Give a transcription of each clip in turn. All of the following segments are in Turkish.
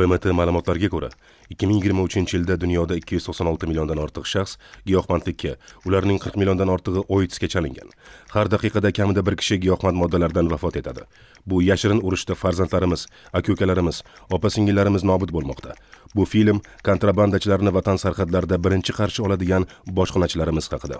BMT ma'lumotlariga ko'ra, 2023-yilda dunyoda 296 milliondan ortiq shaxs giyohvandlikka, ularning 40 milliondan ortig'i OITSga chalingan. Har daqiqada kamida bir kishi giyohvand moddalardan vafot etadi. Bu yashirin urushda farzandlarimiz, aka-ukalarimiz, opa-singillarimiz nobud bo'lmoqda. Bu film kontrabandachilarni vatan sarhadlarida birinchi qarshi oladigan boshqonachilarimiz haqida.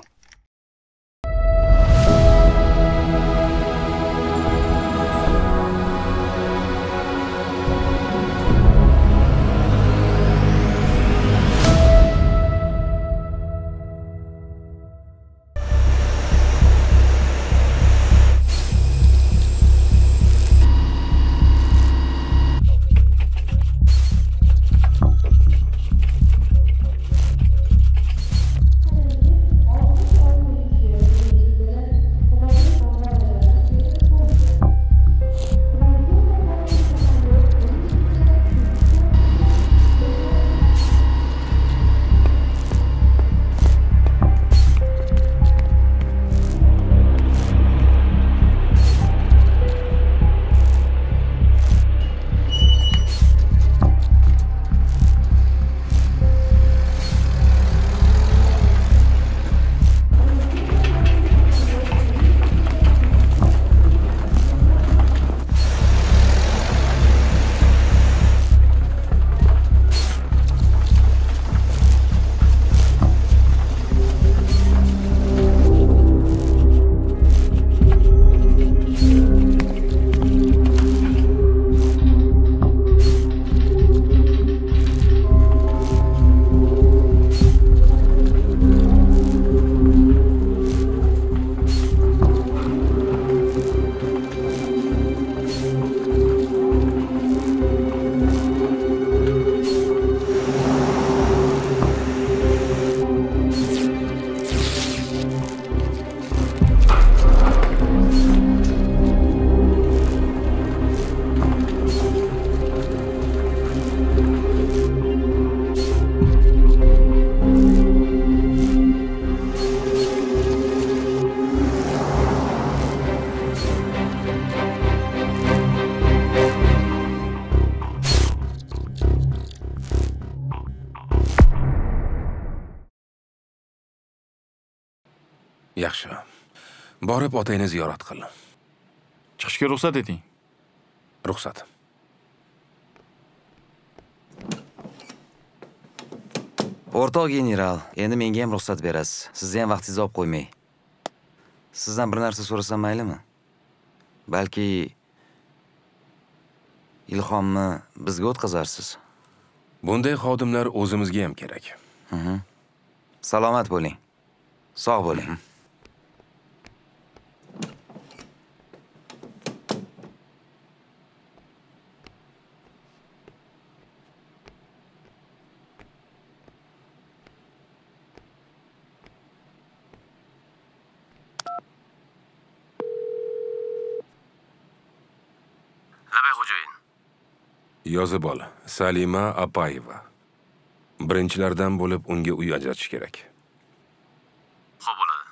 Yaxshi. Borib otangni ziyorat qil. Chiqishga ruxsat eting. Ruxsat. Orta General, endi menga ham ruxsat berasiz. Sizni ham vaqtingizni olib qo'ymay. Sizdan bir narsa so'rasam maylimi? Balki Ilhomni bizga o'tkazarsiz. Bunday xodimlar o'zimizga ham kerak. Salomat bo'ling. Sog' bo'ling. Yozib ol. Salima Apayeva. Birinchilardan bo'lib unga uy ajratish kerak. Xo'p bo'ladi.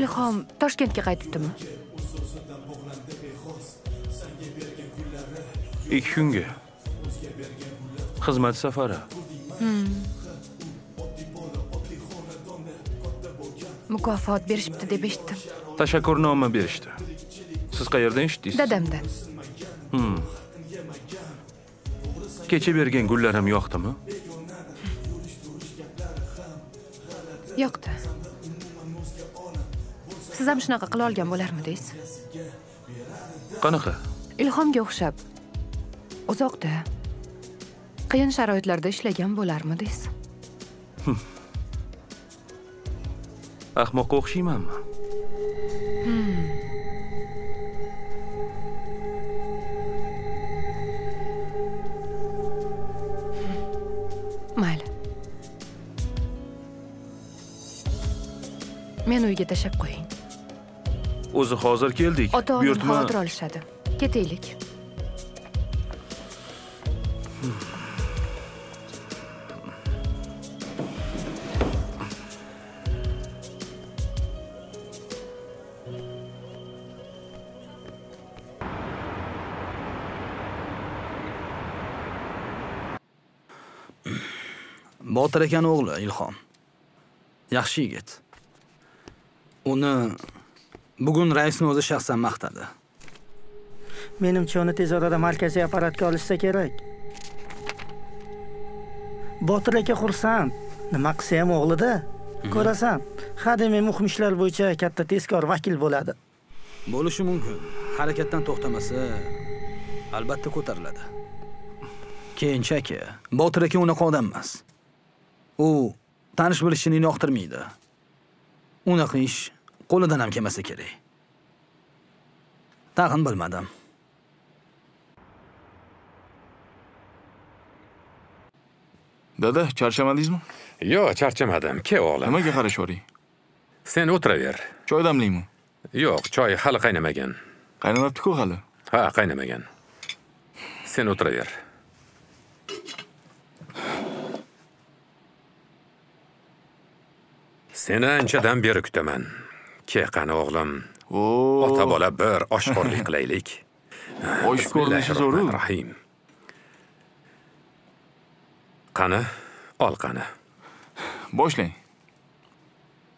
Ilhom Toshkentga qaytibdimi? 2 kunga. Xizmat safari. Mukofot berishibdi deb eshitdim. Tashakkurnoma berishdi. Siz qayerdan eshitdingiz? Dadamdan. Kecha bergan gullarim yoqdimi? Yoqdi. Siz ham shunaqa qila olgan bo'larmidingiz? Qanaqa? Ilhomga o'xshab. Uzoqda. Qiyin sharoitlarda ishlagan bo'larmidingiz? Ahmoqqa o'xshaymanmi? Mayli. Men uyga tashab qo'ying. O'zi hozir keldik. Buyurtma xavotir olishadi. Ketaylik. Botir akani o'g'li Ilhom. Yaxshi yigit. Uni bugun raisning o'zi shaxsan maqtadi. Menimcha uni tez orada markaziy apparatga olishsa kerak. Botir aka xursand, nima qilsa ham o'g'lida. Ko'rasan, xodimi muhim ishlar bo'yicha katta tezkor vakil bo'ladi. Bo'lishi mumkin. Harakatdan to'xtamasa albatta ko'tariladi. Keyinchaki Botir aka unaqa odam emas. U tanish bilishini yoqtirmaydi. Unaqa ish qo'lidan ham kelmasa kerak. Taqin bilmadim. Dada, charchamadingizmi? Yo'q, charchamadim. Ke o'g'lim. Nimaga qarash o'ring? Sen o'tiraver. Choy damlaymi? Yo'q, choy hali qaynamagan. Qaynamabdi-ku hali. Ha, qaynamagan. Sen o'tiraver. Seni anchadan beri kutaman. Ke qani o'g'lim. Ota bola bir oshxo'rlik qilaylik. Oshxo'rligiz zarur. Rahim. Qani, ol qani. Boshlang.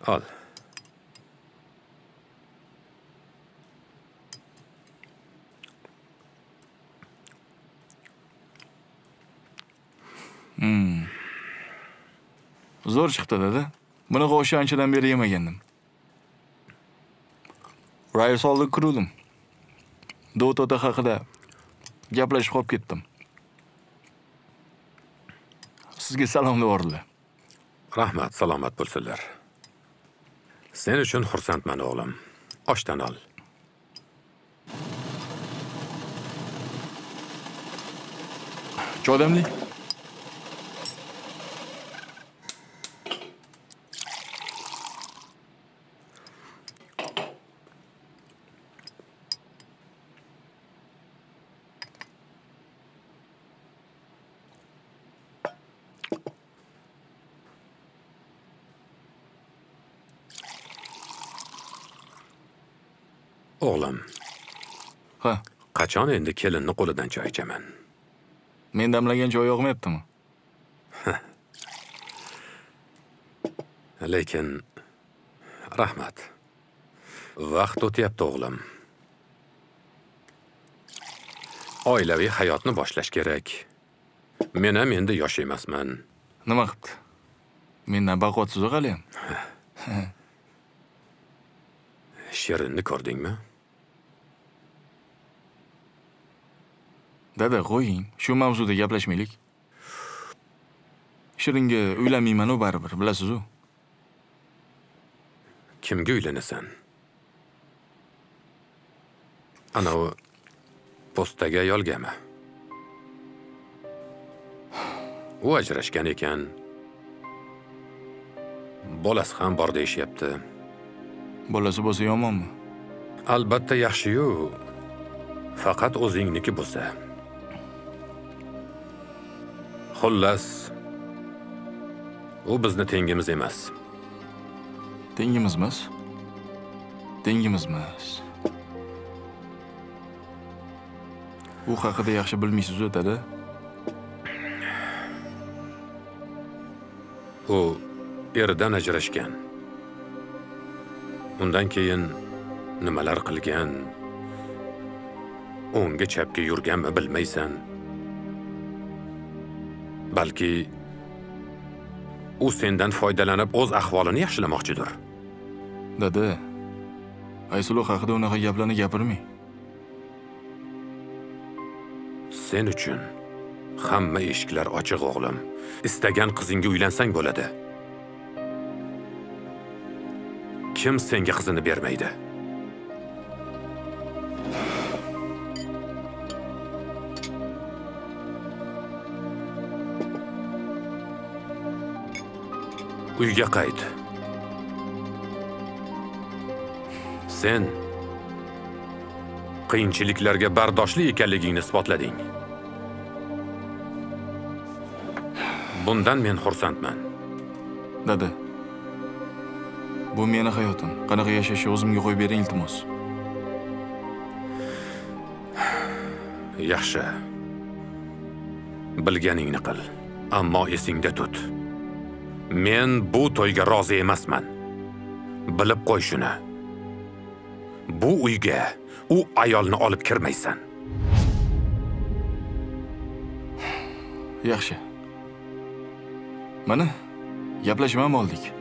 Ol. Zo'r chiqdi dada. Buni qo'sha anchadan beri yemagandim. Rais oldi kuruldim. Do't ota haqida gaplashib qolib ketdim. Sizga salomlar o'rdi. Rahmat, salomat bo'lsinlar. Sen uchun xursandman o'g'lim. Oshdan ol. Choydamli. Oğlum. Ha, qachon endi kelinni qo'lidan choy ichaman. Men damlagan choy yo'qmayaptimi? Lekin rahmat. Vaqt o'tyapti o'g'lim. Oilaviy hayotni boshlash kerak. Men ham endi yosh emasman. Nima qildi? Mendan baqotsiz o'g'alim. Shirinni ko'rdingmi? Dada, qo'ying, shu mavzuda gaplashmaylik. Shiringa uylanmayman u baribir, bilasiz-ku. Kimga uylanasan? Ana u postaga ayolgami? U ajrashgan ekan. Bolasi ham bor deyishyapti. Bolasi bo'lsa yomonmi? Albatta yaxshi-yu. Faqat o'zingniki bo'lsa. Xullas, u bizni tengimiz emas. Tengimizmiz? Tengimizmiz. U haqida yaxshi bilmaysiz o'tadi. U eridan ajrashgan. Undan keyin nimalar qilgan, o'ngga chapga yurganmi bilmaysan. Balki u sendan foydalanib o'z ahvolini yaxshilamoqchidir. Dada, Aysulu haqida unaqa gaplarni gapirmay. Sen uchun hamma eshiklar ochiq o'g'lim. Istagan qizingga uylansang bo'ladi. Kim senga qizini bermaydi? Uyga qayt. Sen qiyinchiliklarga bardoshli ekanligingni isbotlading. Bundan men xursandman. Dada. Bu meni hayotim. Qanaqa yashashni o'zimga qo'yib bering, iltimos. Yaxshi. Bilganingni qil, ammo esingda tut. Men bu to'yga rozi emasman. Bilib qo'y shuni. Bu uyga u ayolni olib kirmaysan. Yaxshi. Mana gaplashib oldik.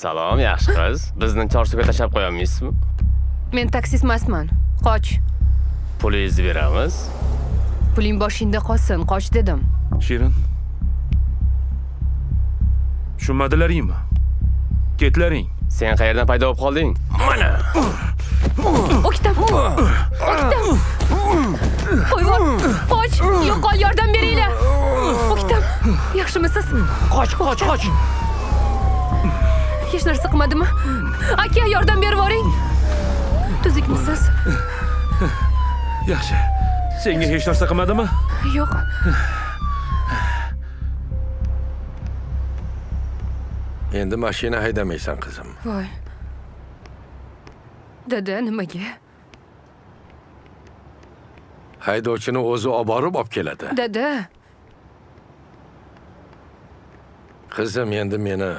Salom, yaxshi qiz. Bizni Chorsuga tashab qo'yolmaysizmi? Men taksist emasman. Qoch. Pulingizni beramiz. Puling boshingda qolsin, qoch dedim. Shirin. Tushunmadilaringmi? Ketlaring. Sen qayerdan paydo bo'lib qolding? Mana. O'ktam. O'ktam. Qo'yvor. Qoch. Yo'qol, yordam beringlar. O'ktam. Yaxshimisiz? Qoch, qoch, qoch. Hech narsa qilmadimi? Aka, yordam berib boring. Tuzukmisiz? Yaxshi. Senga hech narsa qilmadimi? Yo'q. Endi mashina haydamaysan, qizim. Voy. Dada, nimaga? Haydovchini o'zi olib borib olib keladi. Dada. Qizim, endi meni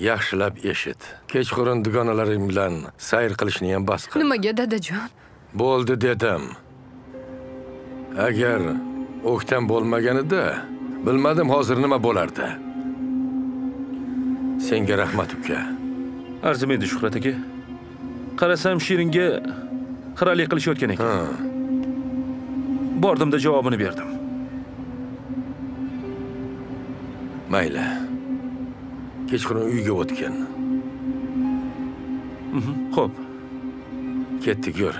yaxshilab eshit. Kechqurun dugonalaring bilan sayr qilishni ham bas qil. Nimaga dadajon? Bo'ldi dedim. Agar o'qtam bo'lmaganida, bilmadim hozir nima bo'lardi. Senga rahmat uka. Arzimaydi Shuhrat aka. Qarasam Shiringa xiralik qilishayotgan ekan. Bordimda javobini berdim. Mayli. Kechqurun uyga o'tgan. Xo'p. Ketdik, yur.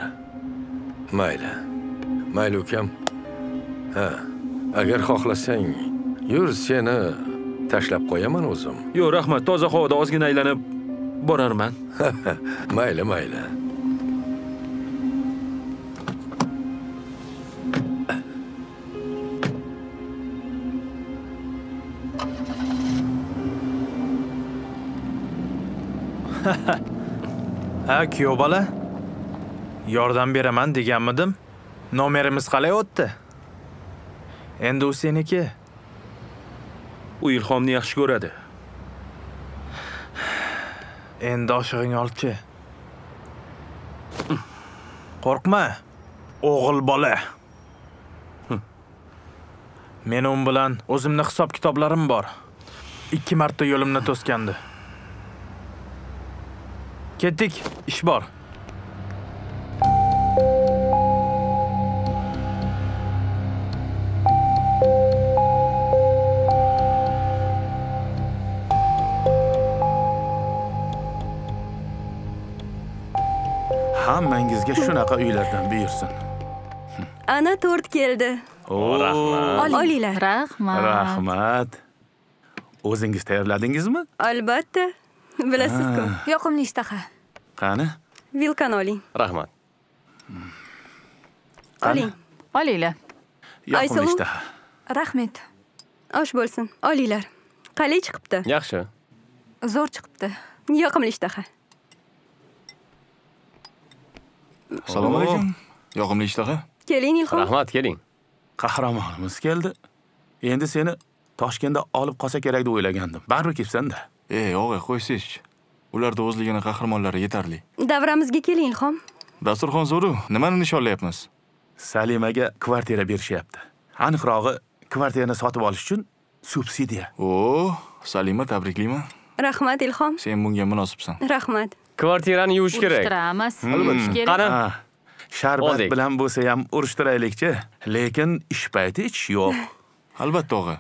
Mayli. Mayli ukam. Ha, agar xohlasang, yur seni tashlab qo'yaman o'zim. Yo'q, rahmat. Toza havoda ozgina aylanib borarman. Mayli, mayli. Ha, kuyov bola. Yordam beraman deganmidim. Nomerimiz qalay o'tdi? Endi u seniki. U Ilhomni yaxshi ko'radi. Endi oshig'ingni olchi. Qo'rqma, o'g'il bola. Men un bilan o'zimning hisob-kitoblarim bor. 2 marta yo'limni to'sgandi. Kettik, ish bor. Hammangizga shunaqa uylardan buyursin. Ana tort keldi. O, rahmat. Olinglar. Rahmat. Rahmat. O'zingiz tayyorladingizmi? Albatta. Bilasiz-ku. Yoqimli ishtaha. Qani? Vilkani oling. Rahmat. Oling. Olinglar. Yoqimli ishtaha. Rahmat. Osh bo'lsin. Olinglar. Qalay chiqibdi? Yaxshi. Zo'r chiqibdi. Yoqimli ishtaha. Assalomu alaykum. Yoqimli ishtaha. Keling, Ilhom. Rahmat, keling. Qahramonimiz keldi. Endi seni Toshkentda olib qolsa kerak deb o'ylagandim. Baribir kelsan-da. O'g'ay, qo'ysiz. Ularda o'zligini qahramonlari yetarli. Davramizga keling, Ilhom. Dasturxon zo'ru, nimani nishonlayapmiz? Salimaga kvartira berishyapti. Aniqrog'i, kvartirani sotib olish uchun subsidiya. O, Salima, tabriklayman. Rahmat, Ilhom. Sen bunga munosibsan. Rahmat. Kvartirani yuvish kerak. Urushtiramiz. Qani? Sharbat bilan bo'lsa ham urushtiraylik-chi, lekin ish payti ichish yo'q. Albatta, o'g'ay.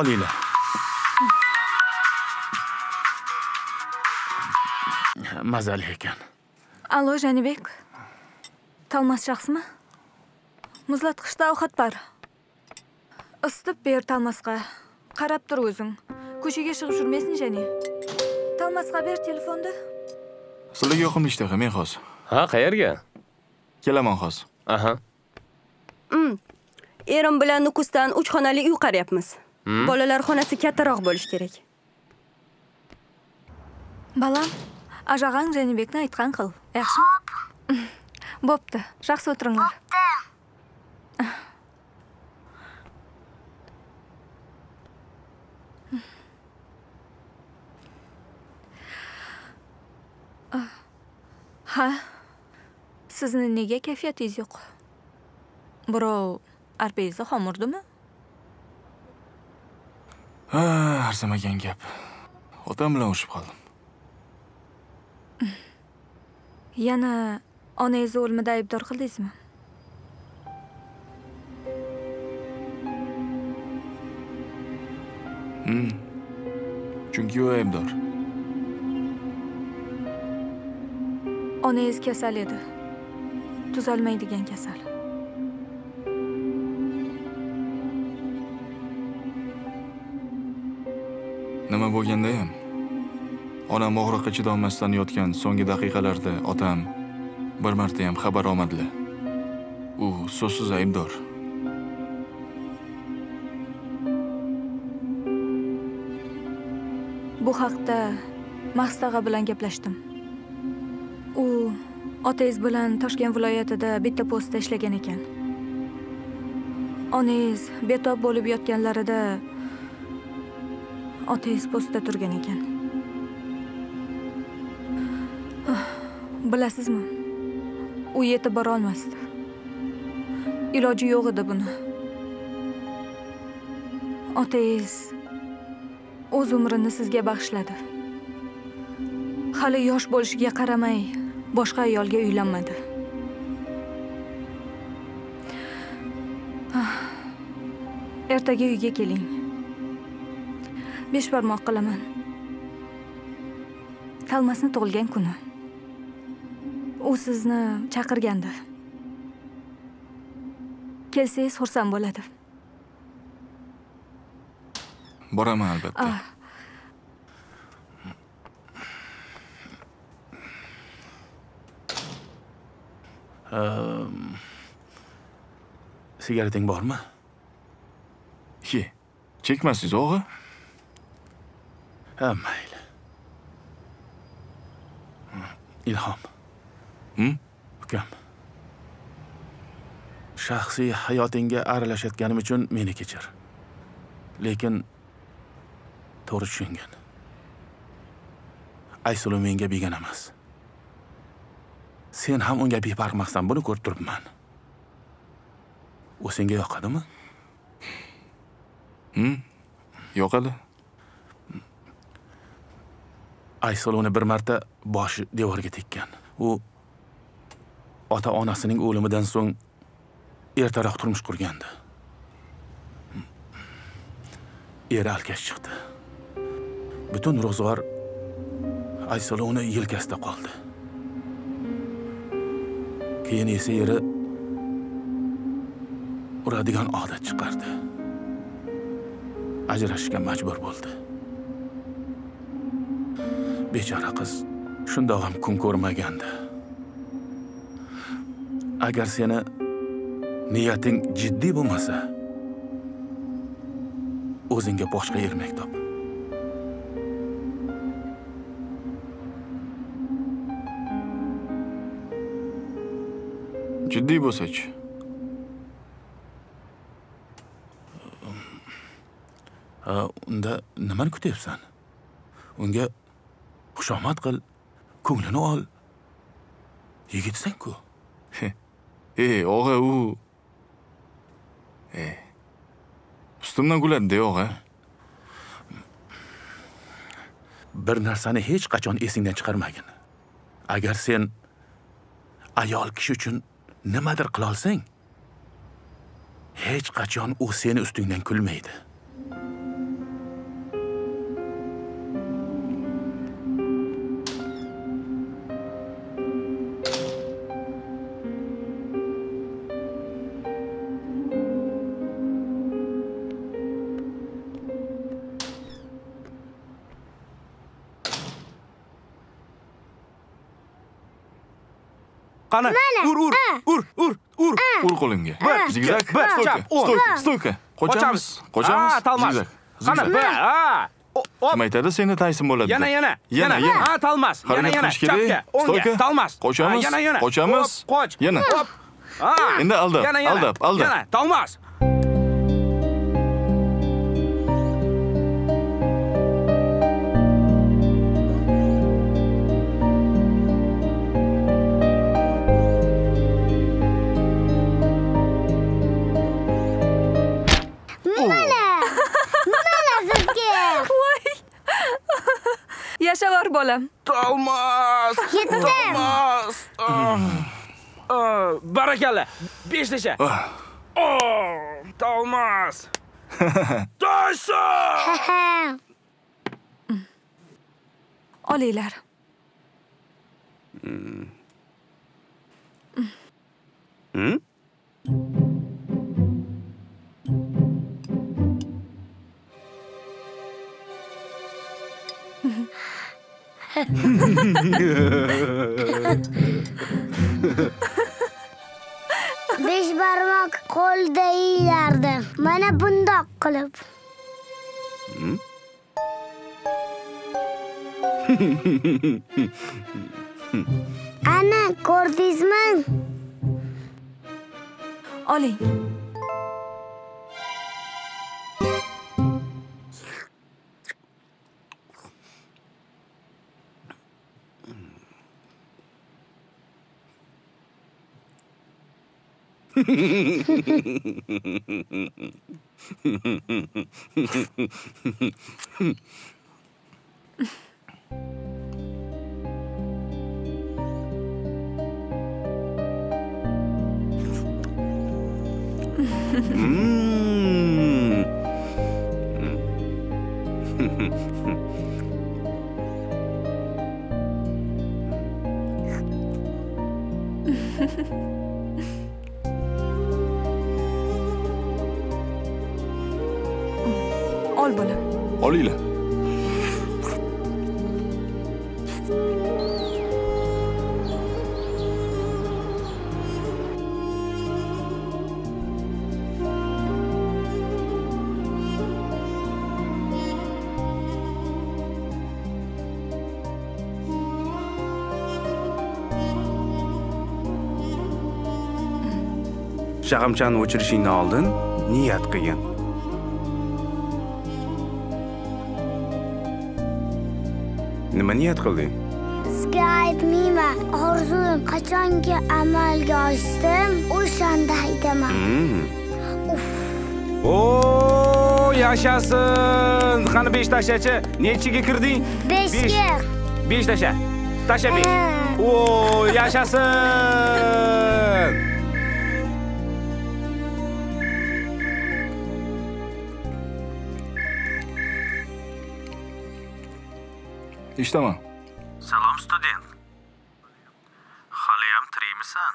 Olinglar. Mazali ekan. Alo, Janibek. Tolmas yaxshimi? Muzlatqichda ovqat bor. Isitib ber Tolmasga. Karab dur özün. Köşege çıkıp jürmesin jani. Tolmas haber telefonda. Sizlik yoqimli ishtaha, men hozir. Ha, qayerga? Kelaman hozir. Aha. Erim bilan Nukusdan 3 xonali uy qaryapmiz. Bolalar xonasi kattaroq bo'lish kerak. Balam, ajag'ang Janibekni aytgan qil. Yaxshimi? Bo'pti, yaxshi o'tiringlar. Ha. Sizning nega kayfiyatingiz yo'q? Birov arpangizda xomurdimi? Ha, arzamagan gap. Otam bilan o'shib qoldim. Yana onangizni o'limida aybdor qildingizmi? Chunki u aybdor. Onangiz kasal edi. Tuzalmaydigan kasal. Nima bo'lganda ham onam og'riqqa chidolmasdan yotgan so'nggi daqiqalarda otam bir marta ham xabar olmadilar. U so'zsiz aybdor. Bu haqda Maxstaga bilan gaplashdim. U otangiz bilan Toshkent viloyatida bitta postda ishlagan ekan. Onangiz betob bo'lib yotganlarida otangiz postda turgan ekan. Bilasizmi? U yetib bora olmasdi. Iloji yo'q edi buni. Otangiz o'z umrini sizga bag'ishladi. Hali yosh bo'lishiga qaramay boshqa ayolga uylanmadi. Ertaga uyga keling. 5 barmoq qilaman. Tolmasni tug'ilgan kuni. U sizni chaqirgandi. Kelsangiz xursand bo'ladi. Boraman albatta. Sigareting bormi? Ye. Chekmasiz, o'g'i? Ha, mayli. Ilhom. Ukam. Shaxsiy hayotingga aralashayotganim uchun meni kechir. Lekin to'g'ri tushungin. Aysulim menga begona emas. Sen ham unga befarq maqsan, buni ko'rib turibman. U senga yoqadimi? Yoqadi. Aysoloni bir marta boshi devorga tekkan. U ota-onasining o'limidan so'ng ertaroq turmush qurgandi. Eri alkash chiqdi. Butun ro'zg'or Aysoloni yelkasida qoldi. Keyin esa eri uradigan odat chiqardi. Ajrashishga majbur bo'ldi. Bechora qiz shundoq ham kun ko'rmagandi. Agar seni niyating jiddiy bo'lmasa, o'zingga boshqa ermak top. Jiddiy bo'lsa-chi. Unda nimani kutyapsan? Unga xushomad qil, ko'nglini ol. Yigitsan-ku. Og'a u. Ustimdan kuladi-da, og'a. Bir narsani hech qachon esingdan chiqarmagin. Agar sen ayol kishi uchun nimadir qila olsang, hech qachon u seni ustingdan kulmaydi. Qana, ur. Ur qo'lingga. Bir, zigzag, bir, stoyka, stoyka. Qochamiz. Ha, Tolmas. Qana, ha. Nima aytadi, seni Tayson bo'ladi. Yana. Ha, Tolmas. Yana. Chapga, o'ngga. Tolmas. Qochamiz. Qochamiz. Qoch. Yana. Hop. Ha, endi aldab. Yana, Tolmas. Yaşavar bolam. Tolmas. Tolmas. Barakalla. Beşleşe. Tolmas. Tayson. Oleyler. Beş parmak kolda iyilerdi. Bana bundak kılıp. Ana kordizman. Oley. Oleyla. Şağımçanı uçuruşunu aldın, niyat kıyın. Nima niyat qilding? Sizga aytmayman. Orzum qachonki amalga oshdim, o'shanda aytaman. Uf. O, yashasin. Qani 5 tashachi, nechiga kirding? 5 ga. 5 tasha. Tashabek. O, yashasin. İşte ama. Salom student. Haliyam tirikmisan?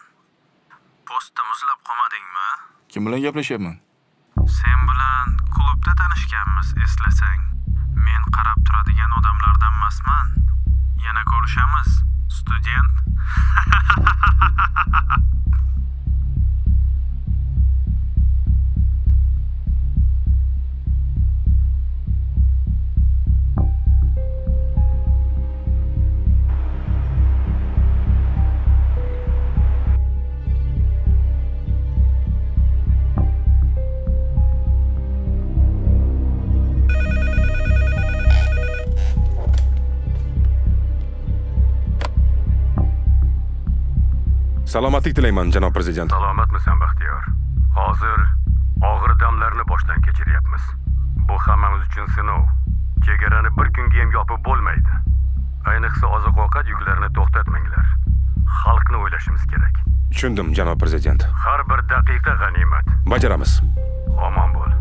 Postimiz lab qolmadingmi? Kim bilan gaplashyapman? Sen bilan klubda tanishganmiz, eslasang. Men qarab turadigan odamlardan emasman. Yana ko'rishamiz, student. Salomatlik dilayman, janob prezident. Salomatmisan, Baxtiyor? Hozir og'ir damlarni boshdan kechiryapmiz. Bu hammamiz uchun sinov. Chegarani bir kunga ham yopib bo'lmaydi. Ayniqsa oziq-ovqat yuklarini to'xtatmanglar. Xalqni o'ylashimiz kerak. Tushundim, janob prezident. Har bir daqiqa g'animat. Bajaramiz. Omon bo'l.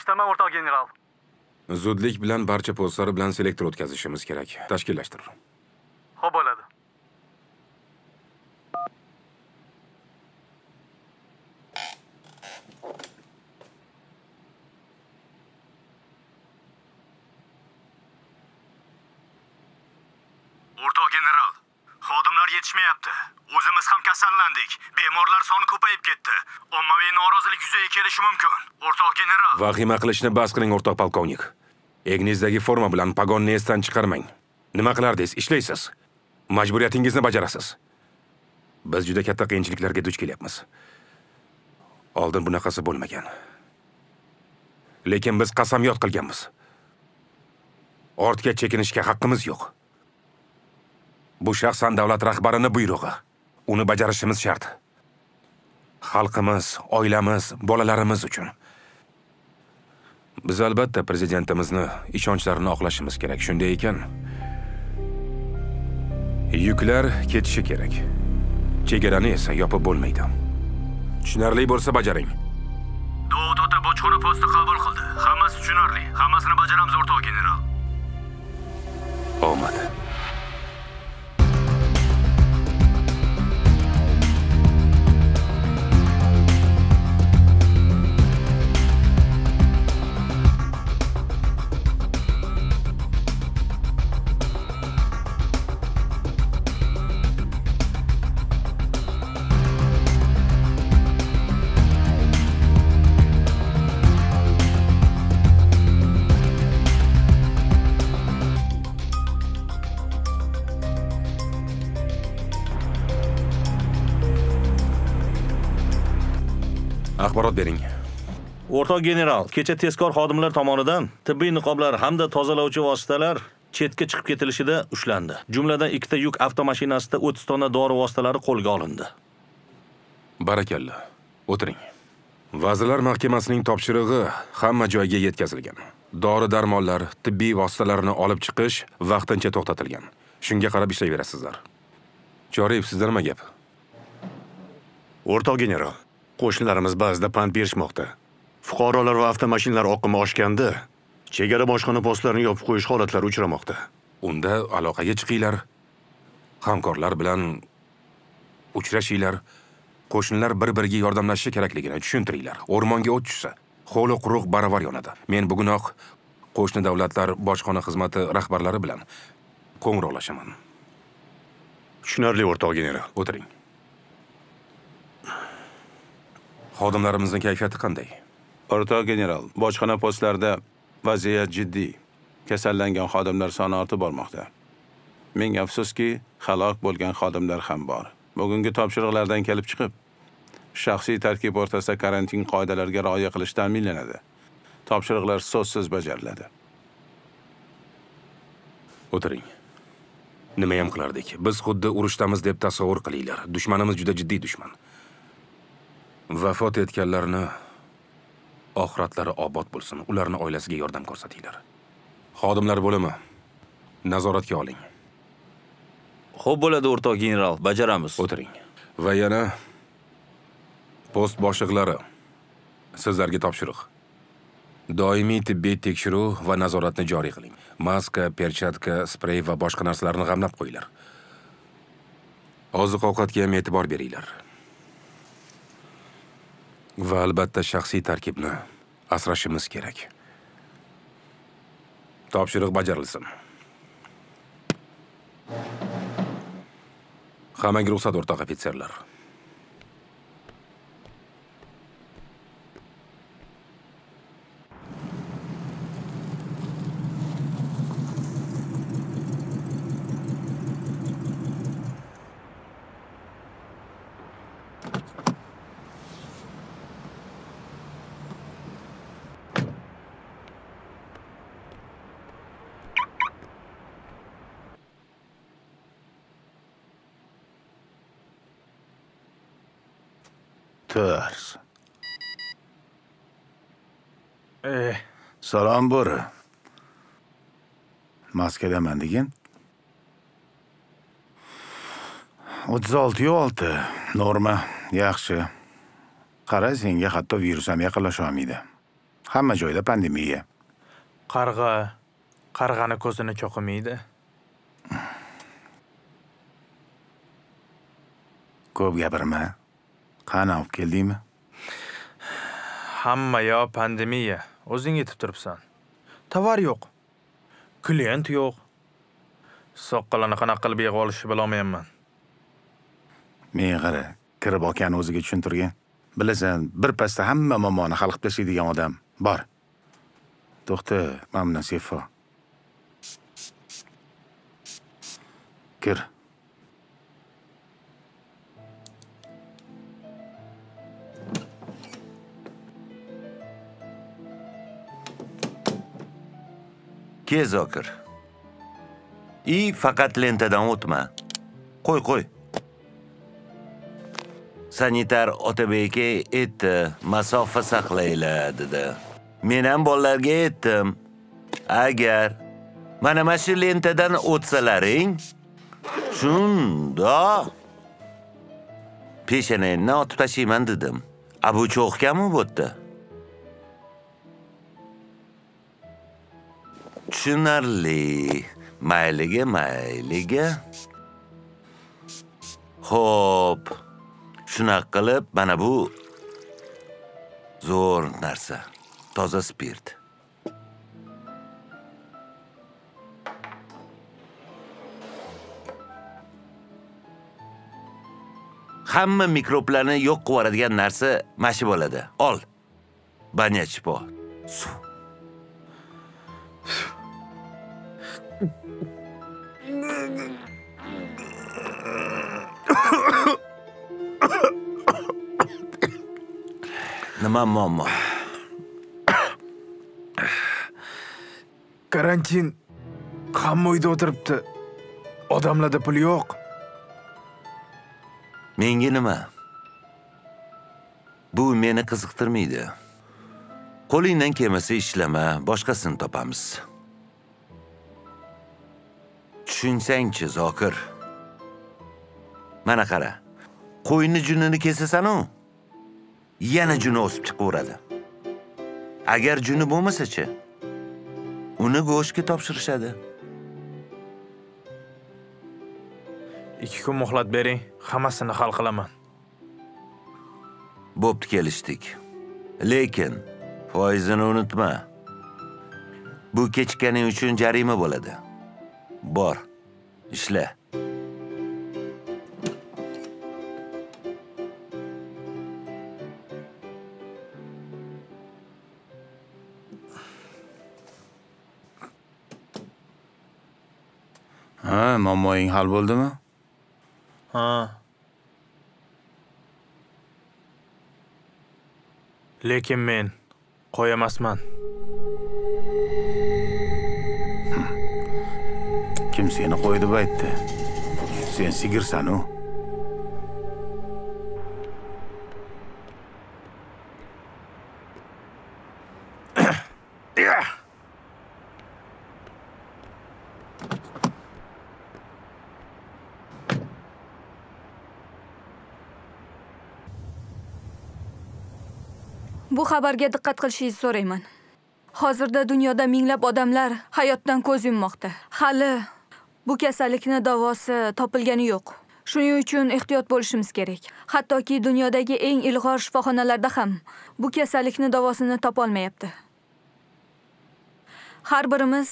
ishlama O'rta General. Zudlik bilan barcha postlari bilan selektor o'tkazishimiz kerak. Tashkillashtir. Xo'p bo'ladi. O'rta General, xodimlar yetishmayapti. O'zimiz ham kasallandik. Bemorlar soni ko'payib ketdi. Ommaviy norozilik yuzaga kelishi mumkin. O'rta General. Vahima qilishni bas qiling, O'rta Polkovnik. Egningizdagi forma bilan pagonni esdan chiqarmang. Nima qilardingiz? Ishlaysiz. Majburiyatingizni bajarasiz. Biz juda katta qiyinchiliklarga duch kelyapmiz. Oldin bunaqasi bo'lmagan. Lekin biz qasamyod qilganmiz. Ortga chekinishga haqqimiz yo'q. Bu shaxsan davlat rahbarining buyrug'i. Uni bajarishimiz shart. Xalqimiz, oilamiz, bolalarimiz uchun. Biz albatta prezidentimizni ishonchlarini oqlashimiz kerak. Shunday ekan, yuklar ketishi kerak. Chegarani esa yopib bo'lmaydi. Tushunarli bo'lsa bajaring. Do'ota bojxona posti qabul qildi. Hammasi tushunarli. Hammasini bajaramiz O'rtoq general. Omad. Axborot bering. O'rtoq general, kecha tezkor xodimlar tomonidan tibbiy niqoblar hamda tozalovchi vositalar chetga chiqib ketilishida ushlandi. Jumladan 2 ta yuk avtomashinasida 30 tonna dori vositalari qo'lga olindi. Barakalla. O'tiring. Vazirlar Mahkamasining topshirig'i hamma joyga yetkazilgan. Dori-darmonlar, tibbiy vositalarni olib chiqish vaqtincha to'xtatilgan. Shunga qarab ishlayverasizlar. Choriyev, sizda nima gap? O'rtoq general, qo'shnilarimiz ba'zida pand berishmoqda. Fuqarolar va avtomashinalar oqimi oshganda, chegara bojxona postlarini yopib qo'yish holatlari uchramoqda. Unda aloqaga chiqinglar, hamkorlar bilan uchrashinglar, qo'shnilar bir-biriga yordamlashishi kerakligini tushuntiringlar. O'rmonga o't tushsa, xoliq-ruh baravar yonadi. Men bugunoq qo'shni davlatlar bojxona xizmati rahbarlari bilan qo'ng'iroqlashaman. Tushunarli O'rtoq general. O'tiring. Xodimlarimizning kayfiyati qanday? O'rtoq general, bojxona postlarida vaziyat jiddiy. Kasallangan xodimlar soni ortib bormoqda. Ming afsuski, xaloq bo'lgan xodimlar ham bor. Bugungi topshiriqlardan kelib chiqib, shaxsiy tarkib o'rtasida karantin qoidalariga rioya qilish ta'minlanadi. Topshiriqlar so'zsiz bajariladi. O'tiring. Nima ham qilardik? Biz xuddi urushdamiz deb tasavvur qilinglar. Dushmanimiz juda jiddiy dushman. Vafot etganlarni oxiratlari obod bo'lsin. Ularni oilasiga yordam ko'rsatinglar. Xodimlar bo'limi nazoratga oling. Xo'p bo'ladi O'rtoq general, bajaramiz. O'tiring. Va yana post boshliqlari, sizlarga topshiriq. Doimiy tibbiy tekshiruv va nazoratni joriy qiling. Maska, perchatka, sprey va boshqa narsalarni g'amlab qo'yinglar. Oziq-ovqatga ham e'tibor beringlar. Va albatta shaxsiy tarkibni asrashimiz kerak. Topshiriq bajarilsin. Hammaga ruxsat o'rtoq ofitserlar. Ters. Salom bo'ri. Maskadaman degin. 36.6 norma, yaxshi. Qara, senga hatto virus ham yaqinlasha olmaydi. Hamma joyda pandemiya. Qarg'a, qarg'ani ko'zini choqimaydi. Ko'p gapirma. Qani olib keldingmi? Hamma yo pandemiya. O'zing yetib turibsan. Tovar yo'q. Klient yo'q. Soqqalani qanaqa qilib yig'ib olishni bilolmayman. Men qara, kirib olgan o'ziga tushuntirgan. Bilasan, bir pasta hamma muammoni hal qilib tashlaydigan odam bor. To'xta, mamnun Sefo. Kir. Ke Zokir. İyi fakat lentadan o'tma. Qo'y, qo'y. Sanitar Otabek'e etti, masofa saqlayla dedi. Men ham bolalarga ettim. Agar mana mashu lentadan o'tsalaring, shunda peshanangni otib tashlayman dedim. Abu cho'xkanmi bu yerda? Tushunarli. Mayliga, mayliga. Xo'p. Shunaq qilib, mana bu zo'r narsa. Toza spirt. Hamma mikroblarni yo'q qilib yuboradigan narsa mashi bo'ladi. Ol. Banyachpo. Suv. Nima muammo? Karantin hamma uyda o'tiribdi. Odamlarda pul yo'q. Menga nima? Bu meni qiziqtirmaydi. Qo'lingdan kelmasa ishlama, boshqasini topamiz. Tushunsang-chi, Zokir. Mana qara. Qo'yni junini kesasan-u, yana juni o'sib chiqaveradi. Agar juni bo'lmasa-chi, uni go'shtga topshirishadi. 2 kun muhlat bering, hammasini hal qilaman. Bo'pti, kelishdik. Lekin foizini unutma. Bu kechikkaning uchun jarima bo'ladi. Bor, ishla. Ha, muammoing hal bo'ldimi? Ha. Lekin men qo'ya emasman. Kim seni qo'ydi deb aytdi? Sen sigirsan-u. Bu xabarga diqqat qilishingizni so'rayman. Hozirda dunyoda minglab odamlar hayotdan ko'z yummoqda. Hali bu kasallikni davosi topilgani yo'q. Shuning uchun ehtiyot bo'lishimiz kerak. Hattoki dunyodagi eng ilg'or shifoxonalarda ham bu kasallikni davosini topa olmayapti. Har birimiz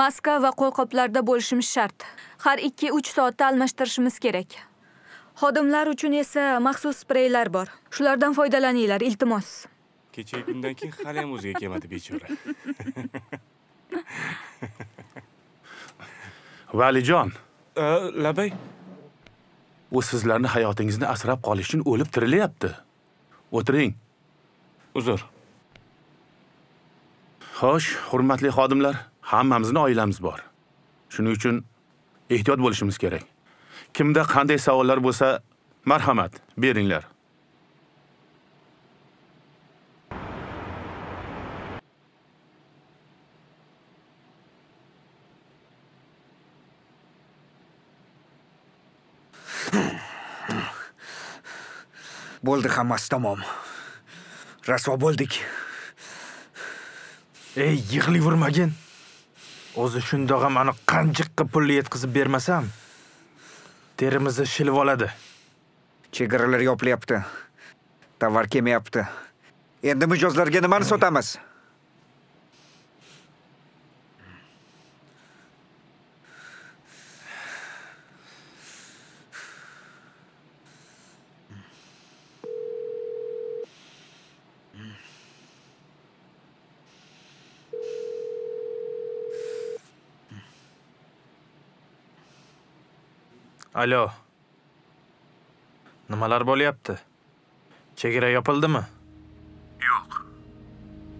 maska va qo'lqoplarda bo'lishimiz shart. Har 2-3 soatda almashtirishimiz kerak. Xodimlar uchun esa maxsus spreylar bor. Shulardan foydalaninglar, iltimos. Kecha kundan keyin hali ham o'ziga kelmadi bechora. Valijon, labay. U sizlarning hayotingizni asrab qolish uchun o'lib tirilyapti. O'tiring. Uzr. Xo'sh, hurmatli xodimlar, hammamizning oilamiz bor. Shuning uchun ehtiyot bo'lishimiz kerak. Kimda qanday savollar bo'lsa, marhamat, beringlar. Bo'ldi, hammasi tamom. Rasvo bo'ldik. Ey yig'layvermagin. O'zi shundoq meni qanjiqqa pulli yetkazib bermasam, terimizni shilib oladi. Chegaralar yoplayapti. Tovar kelmayapti. Endi mijozlarga nimani sotamiz? Alo. Nimalar bo'lyapti? Chegara yopildimi? Yo'q.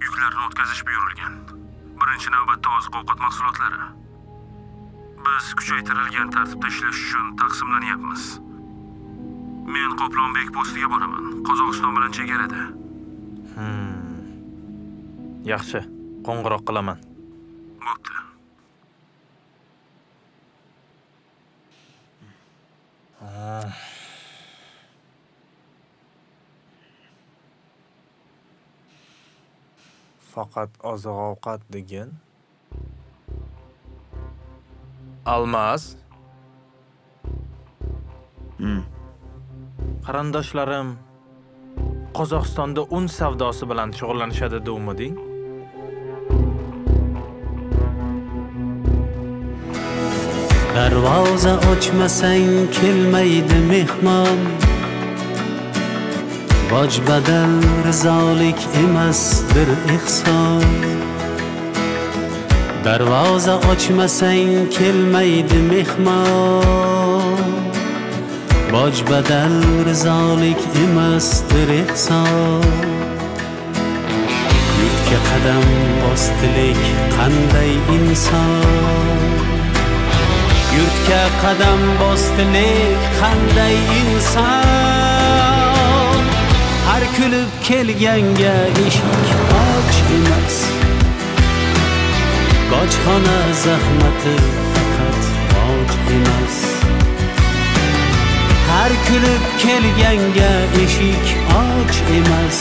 Yuklarni o'tkazish buyurilgan. Birinchi navbatda oziq-ovqat mahsulotlari. Biz kuchaytirilgan tartibda ishlash uchun taqsimlanyapmiz. Men Qoplonbek postiga boraman. Qozog'iston bilan chegarada. Yaxshi. Qo'ng'iroq qilaman. Bo'pti. Faqat oziq-ovqat degan. Almas. Qarindoshlarim Qozog'istonda un savdosi bilan shug'ullanishadi demading? Darvoza ochmasang kelmaydi mehmon. Bojbadan rizolik emasdir ihson. Darvoza ochmasang kelmaydi mehmon. Bojbadan rizolik emasdir ihson. Yurtga qadam bosdilik qanday inson. Yurtga qadam bosdilik qanday inson. Har kulib kelganga eshik och emas. Bojxona zahmati faqat och emas. Har kulib kelganga eshik och emas.